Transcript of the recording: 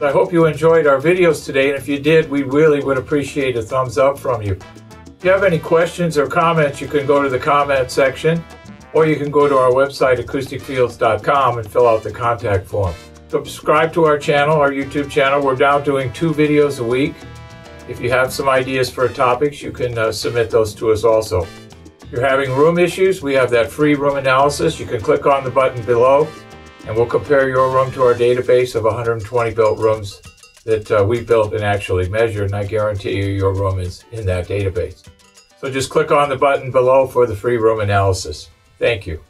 I hope you enjoyed our videos today, and if you did, we really would appreciate a thumbs up from you. If you have any questions or comments, you can go to the comment section, or you can go to our website acousticfields.com and fill out the contact form. Subscribe to our channel, our YouTube channel. We're now doing 2 videos a week. If you have some ideas for topics, you can submit those to us also. If you're having room issues, we have that free room analysis. You can click on the button below, and we'll compare your room to our database of 120 built rooms that we built and actually measured, and I guarantee you your room is in that database. So just click on the button below for the free room analysis. Thank you.